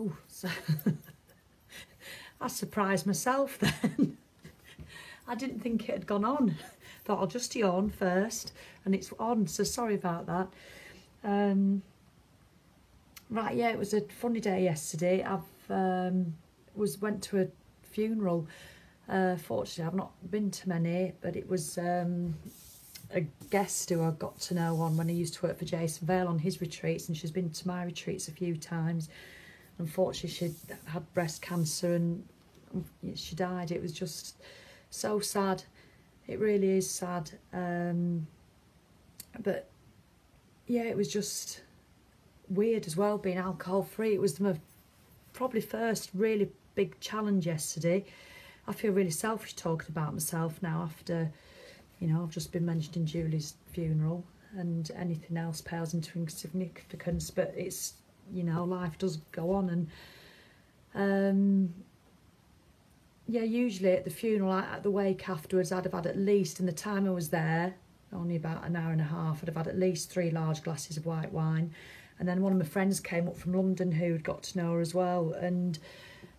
Oh, so I surprised myself then. I didn't think it had gone on. Thought I'll just yawn first, and it's on, so sorry about that. Right, yeah, it was a funny day yesterday. I've went to a funeral. Fortunately, I've not been to many, but it was a guest who I got to know on when I used to work for Jason Vale on his retreats, and she's been to my retreats a few times. Unfortunately, she had breast cancer and she died. It was just so sad. It really is sad. But yeah, it was just weird as well being alcohol free. It was my probably first really big challenge yesterday. I feel really selfish talking about myself now after, you know, I've just been mentioned in Julie's funeral, and anything else pales into insignificance, but it's, you know, life does go on. And yeah, usually at the funeral, at the wake afterwards, I'd have had at least, in the time I was there, only about an hour and a half, I'd have had at least 3 large glasses of white wine. And then one of my friends came up from London who'd got to know her as well. And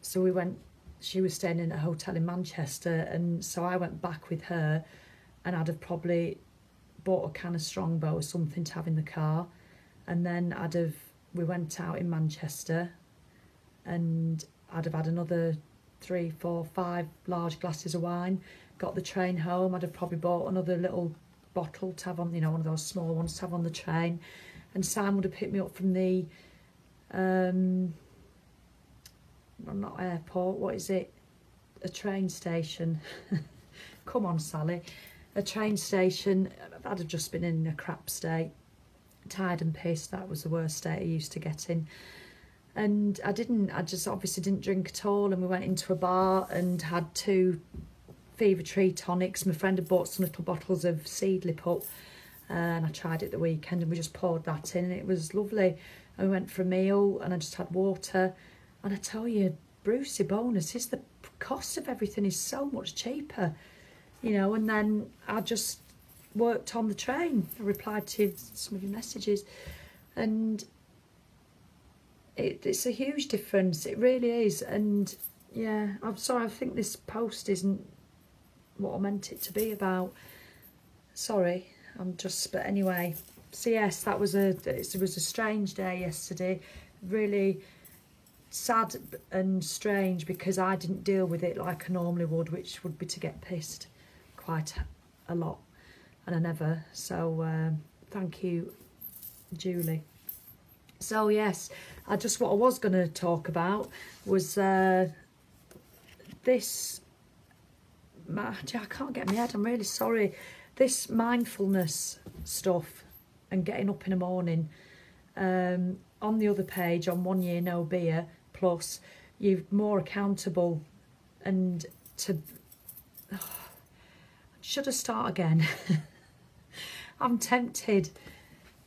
so we went, she was staying in a hotel in Manchester. And so I went back with her, and I'd have probably bought a can of Strongbow or something to have in the car. And then I'd have, we went out in Manchester, and I'd have had another 3, 4, 5 large glasses of wine. Got the train home, I'd have probably bought another little bottle to have on, you know, one of those small ones to have on the train. And Sam would have picked me up from the, not airport, what is it? A train station. Come on, Sally. A train station. I'd have just been in a crap state. Tired and pissed, that was the worst state I used to get in. And I just obviously didn't drink at all, and we went into a bar and had 2 Fever Tree tonics. My friend had bought some little bottles of Seed Lip up, and I tried it the weekend, and we just poured that in, and it was lovely. And we went for a meal, and I just had water. And I tell you, Brucey bonus is the cost of everything is so much cheaper, you know. And then I just worked on the train. I replied to some of your messages, and it's a huge difference, it really is. And yeah, I'm sorry, I think this post isn't what I meant it to be about. Sorry, I'm just, but anyway. So yes, that was it was a strange day yesterday, really sad and strange, because I didn't deal with it like I normally would, which would be to get pissed quite a lot, and I never. So thank you, Julie. So yes, what I was going to talk about was this, I can't get my head, I'm really sorry, this mindfulness stuff and getting up in the morning. On the other page, on One Year No Beer Plus, you're more accountable, and to, oh, should I start again? I'm tempted.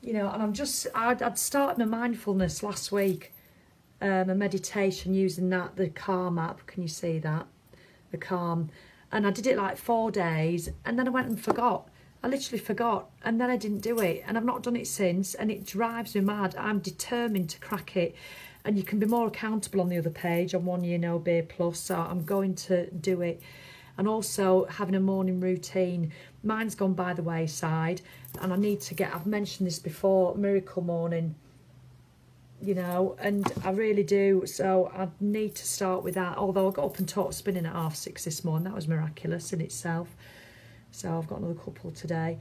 You know, and I'm just, I'd started my mindfulness last week, my meditation using that, the Calm app. Can you see that? The Calm. And I did it like 4 days, and then I went and forgot. I literally forgot, and then I didn't do it, and I've not done it since, and it drives me mad. I'm determined to crack it, and you can be more accountable on the other page, on One Year No Beer Plus, so I'm going to do it. And also having a morning routine. Mine's gone by the wayside, and I need to get, I've mentioned this before, Miracle Morning, you know, and I really do. So I need to start with that. Although I got up and taught spinning at 6:30 this morning. That was miraculous in itself. So I've got another couple today.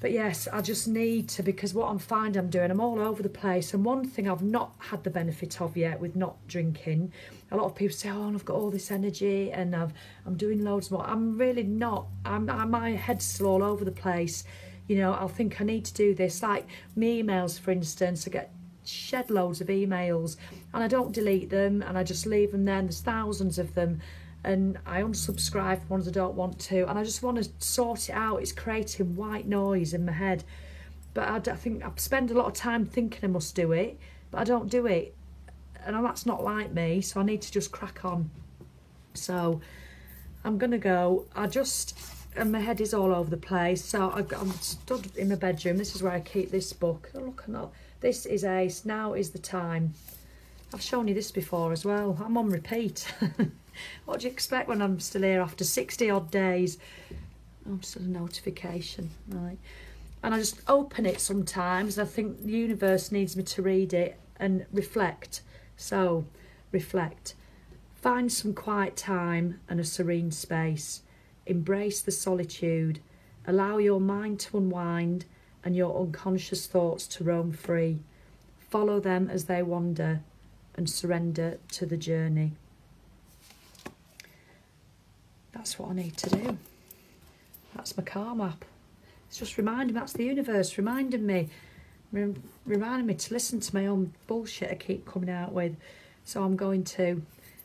But yes, I just need to, because what I'm finding I'm doing, I'm all over the place. And one thing I've not had the benefit of yet with not drinking, a lot of people say, oh, I've got all this energy, and I'm doing loads more. I'm really not. My head's still all over the place. You know, I'll think I need to do this. Like my emails, for instance, I get shed loads of emails, and I don't delete them, and I just leave them there, and there's thousands of them. And I unsubscribe for ones I don't want to, and I just want to sort it out. It's creating white noise in my head. But I think I spend a lot of time thinking I must do it, but I don't do it, and that's not like me, so I need to just crack on. So I'm going to go, and my head is all over the place, so I'm stood in my bedroom. This is where I keep this book. Oh, look at that. This is Ace, Now Is the Time. I've shown you this before as well. I'm on repeat. What do you expect when I'm still here after 60 odd days? Oh, just a notification, right? And I just open it sometimes. I think the universe needs me to read it and reflect. So, reflect. Find some quiet time and a serene space. Embrace the solitude. Allow your mind to unwind and your unconscious thoughts to roam free. Follow them as they wander and surrender to the journey. That's what I need to do. That's my Calm app. It's just reminding me, that's the universe reminding me, to listen to my own bullshit I keep coming out with. So I'm going to.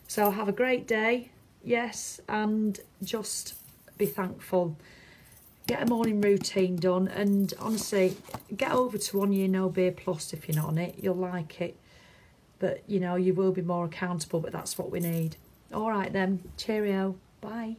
So have a great day, yes, and just be thankful. Get a morning routine done, and honestly, get over to One Year No Beer Plus if you're not on it. You'll like it, but you know, you will be more accountable, but that's what we need. All right then, cheerio, bye.